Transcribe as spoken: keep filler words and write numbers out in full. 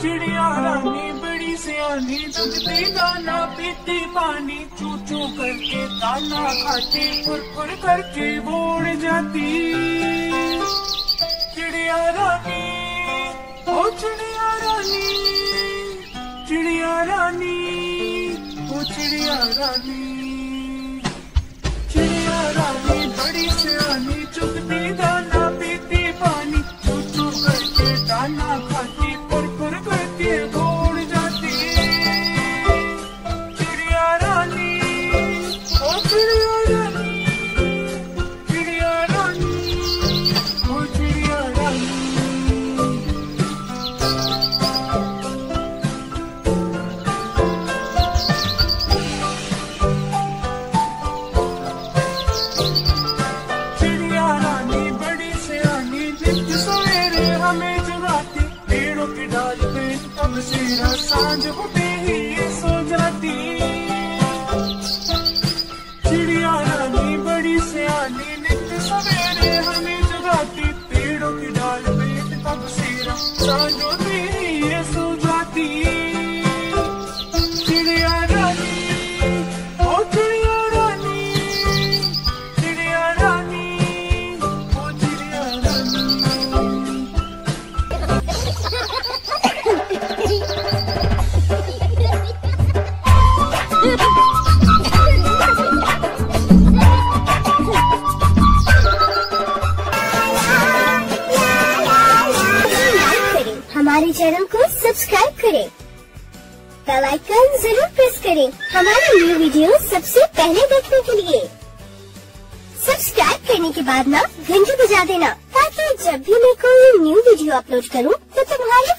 चिड़िया रानी बड़ी सियानी, दुगती दाना पीती पानी, चू चू करके दाना खाती, फुरफुर करके वो उड़ जाती। चिड़िया रानी, ओ चिड़िया रानी, चिड़िया रानी, ओ चिड़िया रानी। चिड़िया रानी बड़ी सियानी, चुगती दाना पीती पानी, चू चू करके दाना खाती, फुरफुर करके वो उड़ जाती। चिड़िया रानी, ओ चिड़िया रानी, चिड़िया रानी, ओ चिड़िया रानी। सांझ होते ही ये सो जाती। चिड़िया रानी बड़ी सियानी, नित्य सवेरे हमें जगाती, पेड़ों की डाल में तब सिर सांझ होते ही ये सो जाती। चिड़िया रानी, ओ चिड़िया रानी, चिड़िया रानी, ओ चिड़िया रानी। हमारे चैनल को सब्सक्राइब करें, बेल आइकन जरूर प्रेस करें हमारे न्यू वीडियो सबसे पहले देखने के लिए। सब्सक्राइब करने के बाद ना घंटी बजा देना, ताकि जब भी मैं कोई न्यू वीडियो अपलोड करूं तो तुम्हारे